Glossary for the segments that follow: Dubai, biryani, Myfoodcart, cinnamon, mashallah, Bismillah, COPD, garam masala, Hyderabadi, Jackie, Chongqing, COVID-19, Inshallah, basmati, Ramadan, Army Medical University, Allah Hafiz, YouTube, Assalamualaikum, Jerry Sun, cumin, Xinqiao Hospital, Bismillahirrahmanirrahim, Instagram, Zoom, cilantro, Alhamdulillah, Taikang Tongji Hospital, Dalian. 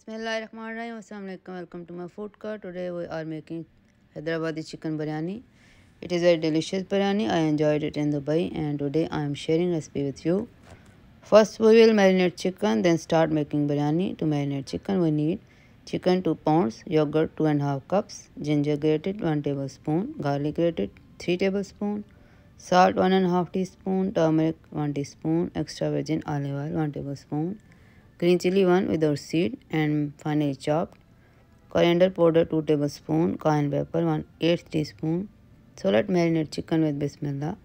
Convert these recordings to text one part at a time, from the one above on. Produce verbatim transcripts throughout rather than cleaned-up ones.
Bismillahirrahmanirrahim. Assalamualaikum. Welcome to my food court. Today we are making Hyderabadi chicken biryani. It is a delicious biryani. I enjoyed it in Dubai and today I am sharing recipe with you. First we will marinate chicken, then start making biryani. To marinate chicken we need chicken two pounds, yogurt two and a half cups, ginger grated one tablespoon, garlic grated three tablespoons, salt one and a half teaspoon, turmeric one teaspoon, extra virgin olive oil one tablespoon, green chili one without seed and finely chopped, coriander powder two tablespoons, cayenne pepper one eighth teaspoon. So let's marinate chicken with Bismillah.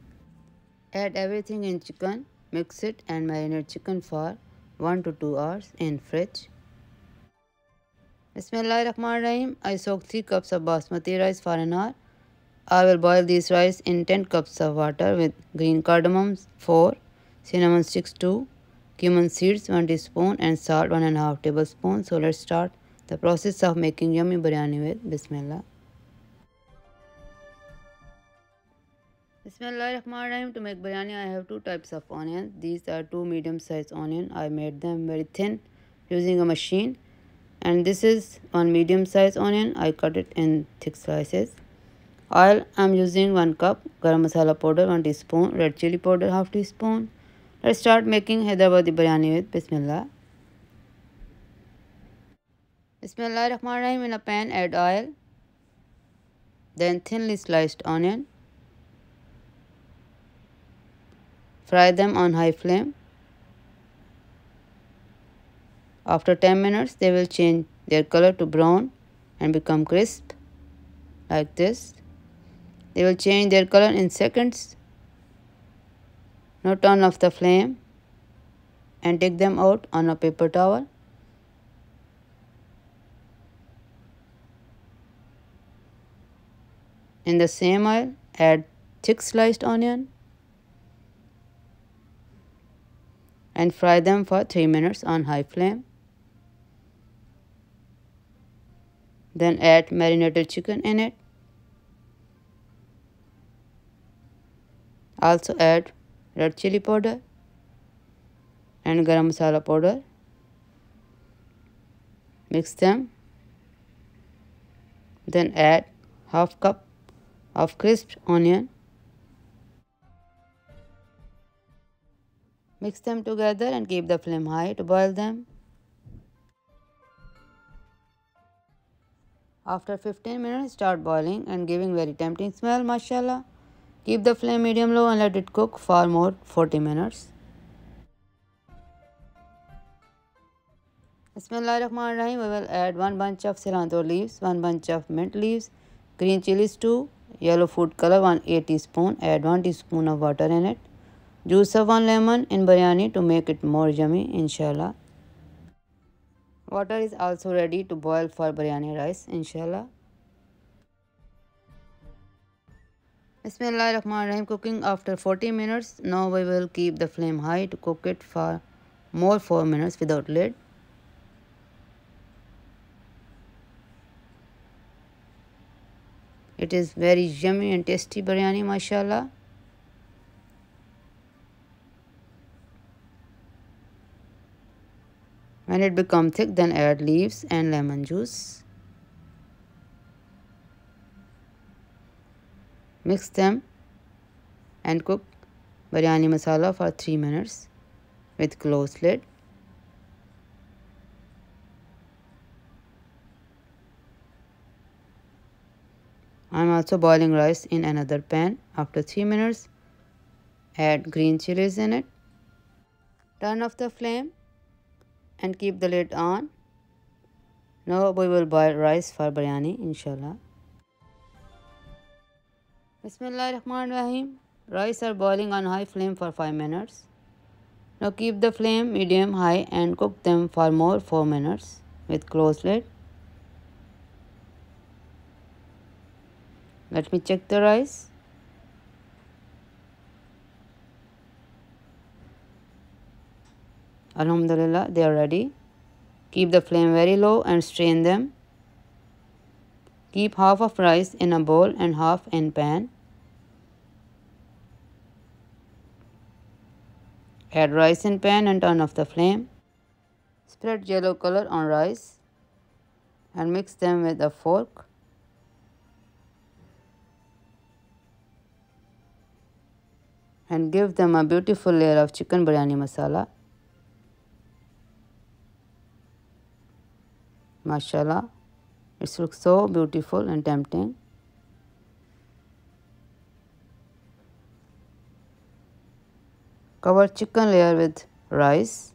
Add everything in chicken, mix it and marinate chicken for one to two hours in fridge. Bismillahirrahmanirrahim. I soaked three cups of basmati rice for an hour. I will boil these rice in ten cups of water with green cardamom four, cinnamon sticks two, cumin seeds one teaspoon and salt one and a half tablespoon. So let's start the process of making yummy biryani with Bismillah. Bismillahirrahmanirrahim. To make biryani I have two types of onions. These are two medium sized onions. I made them very thin using a machine, and this is one medium sized onion. I cut it in thick slices. Oil I am using one cup, garam masala powder one teaspoon, red chili powder half teaspoon. Let's start making Hyderabadi biryani with Bismillah. Bismillahirrahmanirrahim. In a pan add oil, then thinly sliced onion. Fry them on high flame. After ten minutes they will change their color to brown and become crisp like this. They will change their color in seconds. Now turn off the flame and take them out on a paper towel. In the same oil, add thick sliced onion and fry them for three minutes on high flame. Then add marinated chicken in it. Also add red chili powder and garam masala powder. Mix them. Then add half cup of crisped onion. Mix them together and keep the flame high to boil them. After fifteen minutes start boiling and giving very tempting smell, mashallah. Keep the flame medium low and let it cook for more forty minutes. Bismillahirrahmanirrahim. We will add one bunch of cilantro leaves, one bunch of mint leaves, green chilies two, yellow food color one eighth teaspoon. Add one teaspoon of water in it. Juice of one lemon in biryani to make it more yummy, Inshallah. Water is also ready to boil for biryani rice, Inshallah. Bismillahirrahmanirrahim. Cooking after forty minutes. Now we will keep the flame high to cook it for more four minutes without lid. It is very yummy and tasty biryani, mashallah. When it becomes thick, then add leaves and lemon juice. Mix them and cook biryani masala for three minutes with closed lid. I am also boiling rice in another pan. After three minutes, add green chilies in it. Turn off the flame and keep the lid on. Now we will boil rice for biryani, Inshallah. Bismillahirrahmanirrahim. Rice are boiling on high flame for five minutes. Now keep the flame medium high and cook them for more four minutes with closed lid. Let me check the rice. Alhamdulillah, they are ready. Keep the flame very low and strain them. Keep half of rice in a bowl and half in pan. Add rice in pan and turn off the flame. Spread yellow color on rice and mix them with a fork. And give them a beautiful layer of chicken biryani masala. Mashallah, it looks so beautiful and tempting. Cover chicken layer with rice.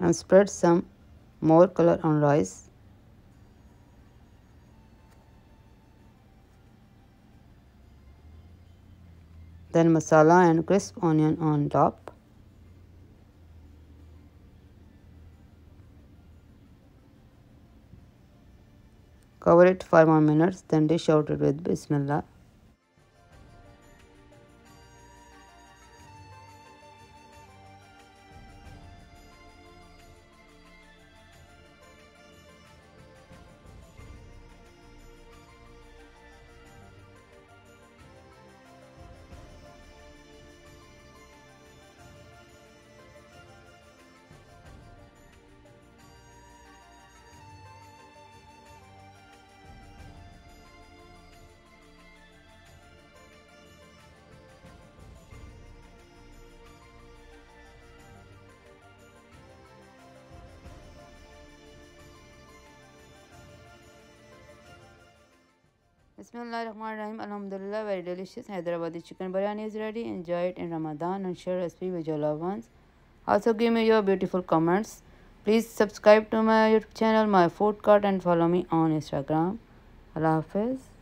And spread some more color on rice. Then masala and crisp onion on top. Cover it for more minutes, then dish out it with Bismillah. Bismillahirrahmanirrahim. Alhamdulillah, very delicious Hyderabadi chicken biryani is ready. Enjoy it in Ramadan and share recipe with your loved ones. Also give me your beautiful comments. Please subscribe to my YouTube channel, my food cart, and follow me on Instagram. Allah Hafiz.